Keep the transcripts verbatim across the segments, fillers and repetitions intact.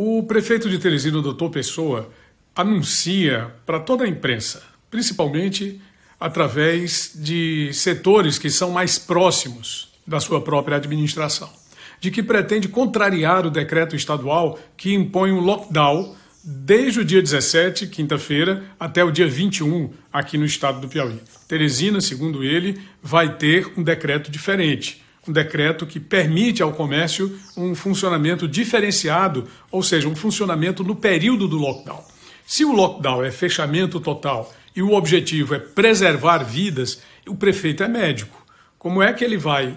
O prefeito de Teresina, doutor Pessoa, anuncia para toda a imprensa, principalmente através de setores que são mais próximos da sua própria administração, de que pretende contrariar o decreto estadual que impõe um lockdown desde o dia dezessete, quinta-feira, até o dia vinte e um, aqui no estado do Piauí. Teresina, segundo ele, vai ter um decreto diferente, um decreto que permite ao comércio um funcionamento diferenciado, ou seja, um funcionamento no período do lockdown. Se o lockdown é fechamento total e o objetivo é preservar vidas, o prefeito é médico. Como é que ele vai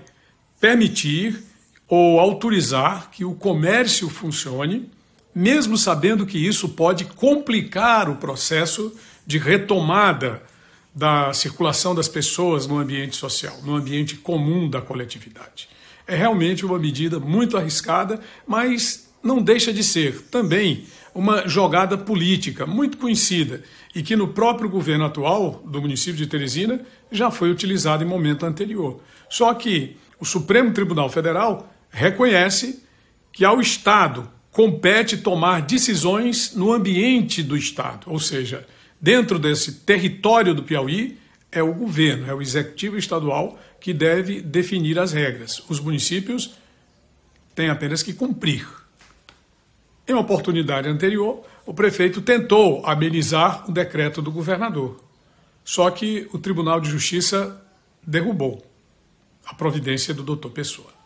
permitir ou autorizar que o comércio funcione, mesmo sabendo que isso pode complicar o processo de retomada da circulação das pessoas no ambiente social, no ambiente comum da coletividade? É realmente uma medida muito arriscada, mas não deixa de ser também uma jogada política muito conhecida e que no próprio governo atual do município de Teresina já foi utilizada em momento anterior. Só que o Supremo Tribunal Federal reconhece que ao Estado compete tomar decisões no ambiente do Estado, ou seja, dentro desse território do Piauí, é o governo, é o executivo estadual que deve definir as regras. Os municípios têm apenas que cumprir. Em uma oportunidade anterior, o prefeito tentou amenizar o decreto do governador, só que o Tribunal de Justiça derrubou a providência do doutor Pessoa.